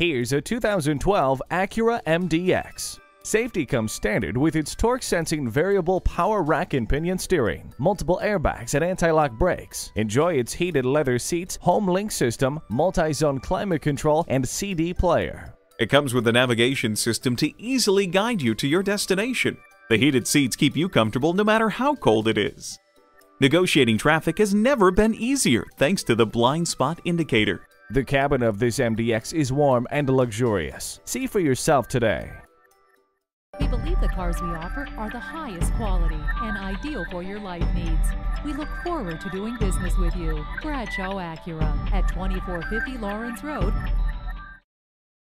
Here's a 2012 Acura MDX. Safety comes standard with its torque-sensing variable power rack and pinion steering, multiple airbags and anti-lock brakes. Enjoy its heated leather seats, HomeLink system, multi-zone climate control, and CD player. It comes with a navigation system to easily guide you to your destination. The heated seats keep you comfortable no matter how cold it is. Negotiating traffic has never been easier thanks to the blind spot indicator. The cabin of this MDX is warm and luxurious. See for yourself today. We believe the cars we offer are the highest quality and ideal for your life needs. We look forward to doing business with you. Bradshaw Acura at 2450 Laurens Road,